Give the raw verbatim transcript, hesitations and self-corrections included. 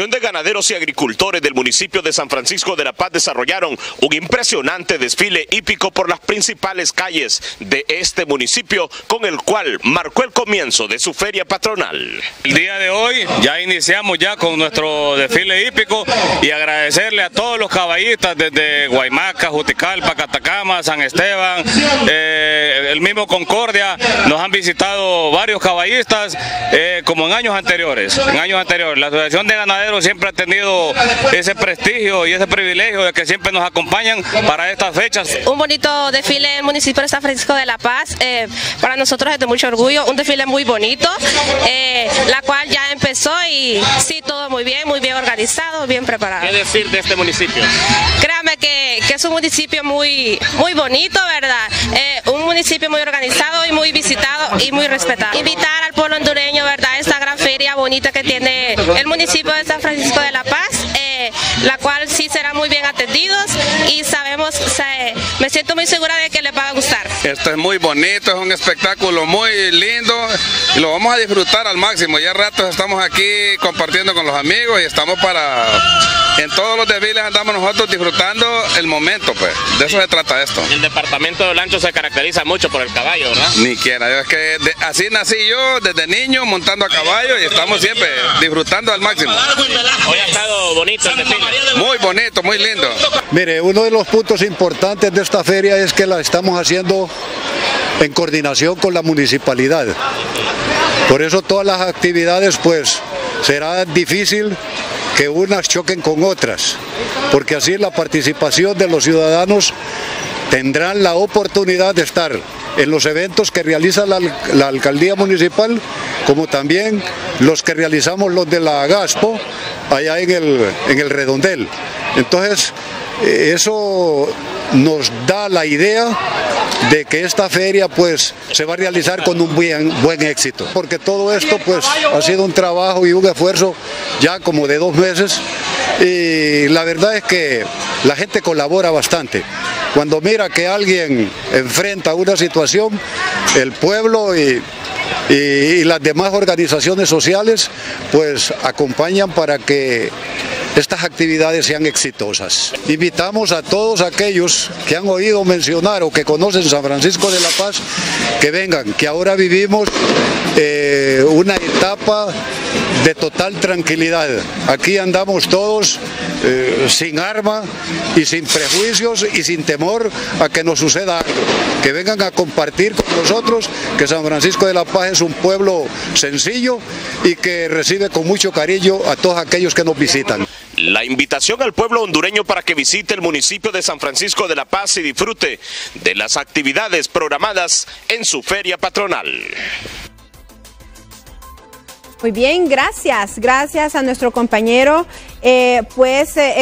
Asociación de Ganaderos y Agricultores del municipio de San Francisco de La Paz desarrollaron un impresionante desfile hípico por las principales calles de este municipio, con el cual marcó el comienzo de su feria patronal. El día de hoy ya iniciamos ya con nuestro desfile hípico y agradecerle a todos los caballistas desde Guaymaca, Juticalpa, Catacama, San Esteban, eh, el mismo Concordia. Nos han visitado varios caballistas eh, como en años anteriores, en años anteriores. La Asociación de Ganaderos siempre ha tenido ese prestigio y ese privilegio de que siempre nos acompañan para estas fechas. Un bonito desfile en el municipio de San Francisco de La Paz, eh, para nosotros es de mucho orgullo, un desfile muy bonito, eh, la cual ya empezó y sí, todo muy bien, muy bien organizado, bien preparado. ¿Qué decir de este municipio? Créame que, que es un municipio muy, muy bonito, ¿verdad? Eh, un municipio muy organizado y muy visitado y muy respetado. Invitar al pueblo hondureño, ¿verdad?, esta gran feria bonita que tiene el municipio de San Francisco de La Paz, eh, la cual sí será muy bien atendidos y sabemos, o sea, eh, me siento muy segura de que les va a gustar. Esto es muy bonito, es un espectáculo muy lindo y lo vamos a disfrutar al máximo. Ya ratos estamos aquí compartiendo con los amigos y estamos para... En todos los desfiles andamos nosotros disfrutando el momento, pues. De eso se trata esto. El departamento de Olancho se caracteriza mucho por el caballo, ¿verdad? Ni quiera, yo es que de, así nací yo desde niño montando a caballo y estamos siempre disfrutando al máximo. Hoy ha estado bonito el desfile. Muy bonito, muy lindo. Mire, uno de los puntos importantes de esta feria es que la estamos haciendo en coordinación con la municipalidad. Por eso todas las actividades, pues, será difícil que unas choquen con otras, porque así la participación de los ciudadanos tendrán la oportunidad de estar en los eventos que realiza la, la alcaldía municipal, como también los que realizamos los de la Agaspo, allá en el, en el Redondel. Entonces, eso nos da la idea de que esta feria, pues, se va a realizar con un buen, buen éxito, porque todo esto, pues, ha sido un trabajo y un esfuerzo ya como de dos meses, y la verdad es que la gente colabora bastante. Cuando mira que alguien enfrenta una situación, el pueblo y, y, y las demás organizaciones sociales, pues, acompañan para que estas actividades sean exitosas. Invitamos a todos aquellos que han oído mencionar o que conocen San Francisco de La Paz, que vengan, que ahora vivimos eh, una etapa de total tranquilidad. Aquí andamos todos eh, sin arma y sin prejuicios y sin temor a que nos suceda algo. Que vengan a compartir con nosotros que San Francisco de La Paz es un pueblo sencillo y que recibe con mucho cariño a todos aquellos que nos visitan. La invitación al pueblo hondureño para que visite el municipio de San Francisco de La Paz y disfrute de las actividades programadas en su feria patronal. Muy bien, gracias, gracias a nuestro compañero, eh, pues... Eh,